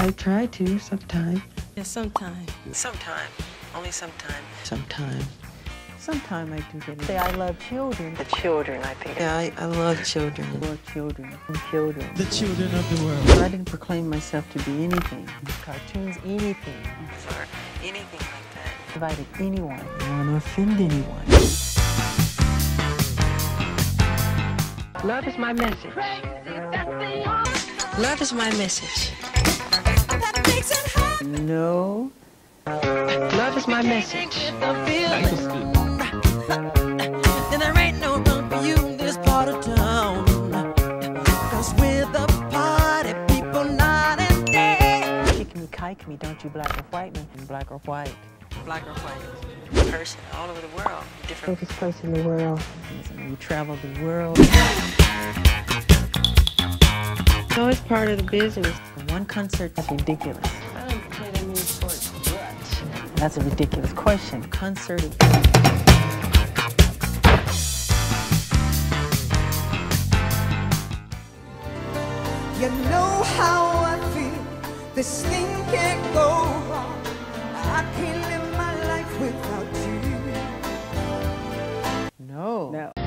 I try to sometime. Yeah, sometime. Sometime. Only sometime. Sometime. Sometime I can get it. Say I love children. The children, I think. Yeah, I love children. I love children. And children. The children of the world. I didn't proclaim myself to be anything. Cartoons, anything. Or anything like that. I invited anyone. I don't want to offend anyone. Love is my message. Love is my message. No. Love is my message. And there ain't no room for you in this part of town. Cause we're the party people night and day. Kick me, kike me, don't you black or white me. Black or white. Black or white. Person all over the world. Different. Biggest place in the world. You travel the world. So it's part of the business. One concert is ridiculous. I don't play that many sports much. That's a ridiculous question. Concert. You know how I feel. This thing can't go wrong. I can't live my life without you. No. No.